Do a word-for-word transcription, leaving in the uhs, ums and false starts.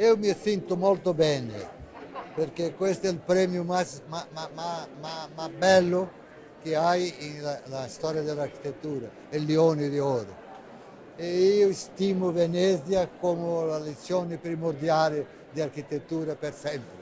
Io mi sento molto bene, perché questo è il premio mas, ma, ma, ma, ma, ma bello che hai nella storia dell'architettura, il Leone d'Oro. E io stimo Venezia come la lezione primordiale di architettura per sempre.